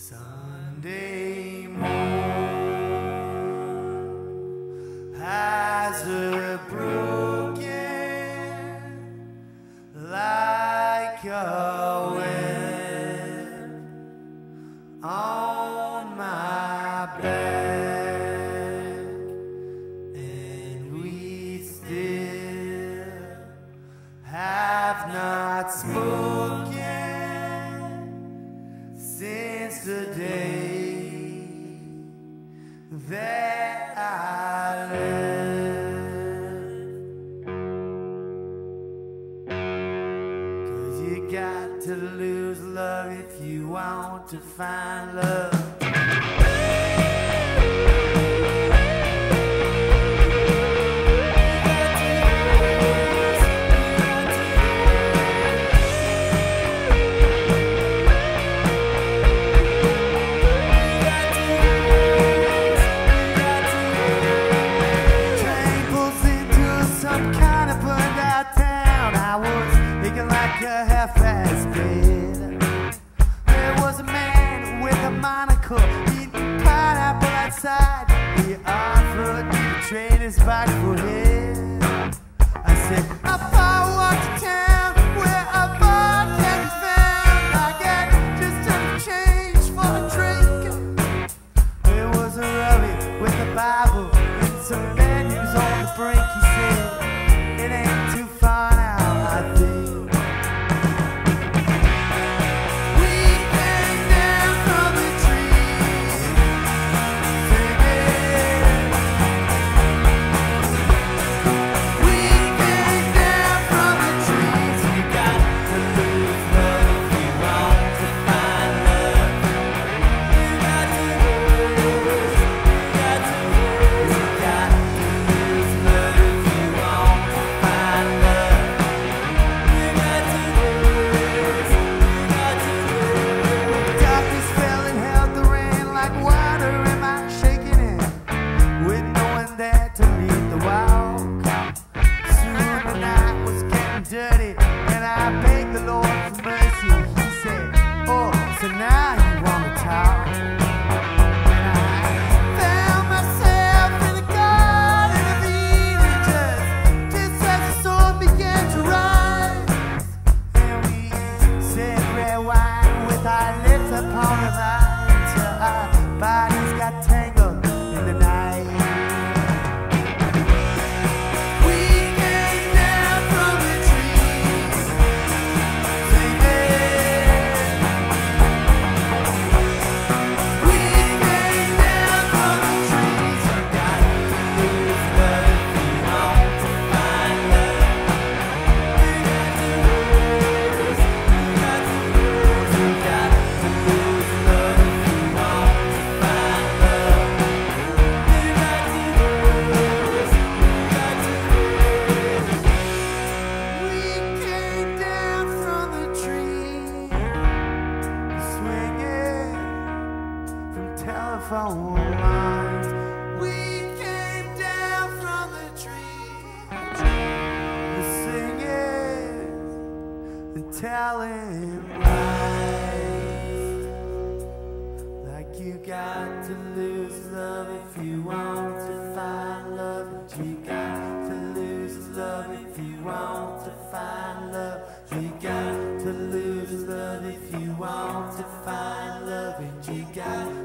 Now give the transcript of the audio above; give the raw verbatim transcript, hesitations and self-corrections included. Sunday morn has a broken like a web on my back, and we still have not spoken since the day that I left. 'Cause you got to lose love if you want to find love. A half-ass bed. There was a man with a monocle eating pineapple outside. He offered to trade his bike for his. I said, I found one to town. Lines. We came down from the trees, singing and telling lies. Like you got to lose love if you want to find love. But you got to lose love if you want to find love. You got to lose love if you want to find love. And you got